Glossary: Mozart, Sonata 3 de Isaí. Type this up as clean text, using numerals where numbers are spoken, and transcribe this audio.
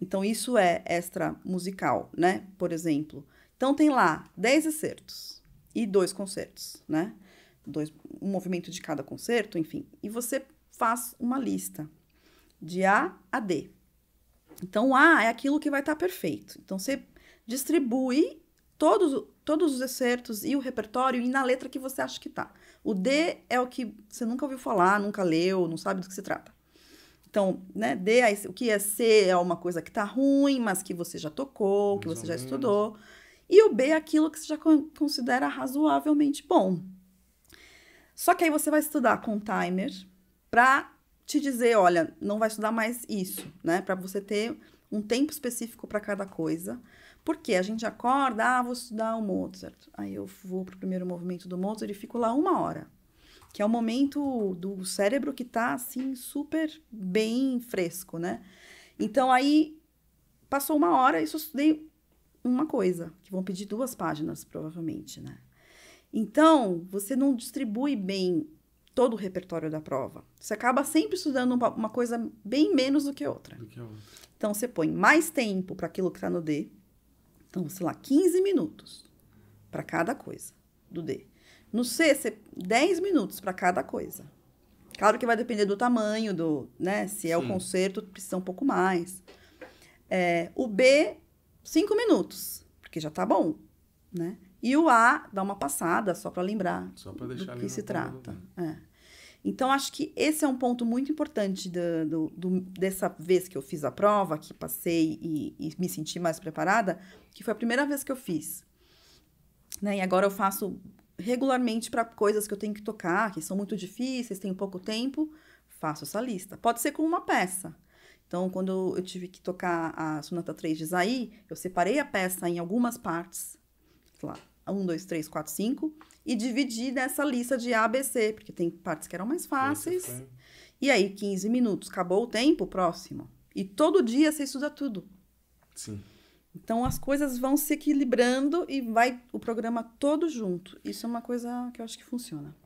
Então, isso é extra musical, né? Por exemplo. Então, tem lá 10 excertos e 2 concertos, né? Um movimento de cada concerto, enfim. E você faz uma lista de A a D. Então, A é aquilo que vai estar perfeito. Então, você distribui todos os excertos e o repertório e na letra que você acha que tá. O D é o que você nunca ouviu falar, nunca leu, não sabe do que se trata. Então, né, D, aí, o que é C é uma coisa que tá ruim, mas que você já tocou, que você já estudou. E o B é aquilo que você já considera razoavelmente bom. Só que aí você vai estudar com timer pra te dizer, olha, não vai estudar mais isso, né? Pra você ter um tempo específico para cada coisa. Porque a gente acorda, ah, vou estudar o Mozart. Aí eu vou pro primeiro movimento do Mozart e fico lá 1 hora. Que é o momento do cérebro que tá, assim, super bem fresco, né? Então, aí, passou 1 hora e só estudei uma coisa, que vão pedir 2 páginas, provavelmente, né? Então, você não distribui bem todo o repertório da prova. Você acaba sempre estudando uma coisa bem menos do que outra. Então, você põe mais tempo para aquilo que tá no D. Então, sei lá, 15 minutos para cada coisa do D. No C, 10 minutos para cada coisa. Claro que vai depender do tamanho, do, né? Se é o concerto, precisa um pouco mais. É, o B, 5 minutos, porque já tá bom, né? E o A, dá uma passada, só para lembrar do que se trata. É. Então, acho que esse é um ponto muito importante dessa vez que eu fiz a prova, que passei e me senti mais preparada, que foi a primeira vez que eu fiz. Né? E agora eu faço regularmente para coisas que eu tenho que tocar, que são muito difíceis, tenho pouco tempo, faço essa lista. Pode ser com uma peça. Então, quando eu tive que tocar a Sonata 3 de Isaí, eu separei a peça em algumas partes, sei lá, 1, 2, 3, 4, 5, e dividi nessa lista de A, B, C, porque tem partes que eram mais fáceis. E aí, 15 minutos, acabou o tempo, próximo. E todo dia você estuda tudo. Sim. Então, as coisas vão se equilibrando e vai o programa todo junto. Isso é uma coisa que eu acho que funciona.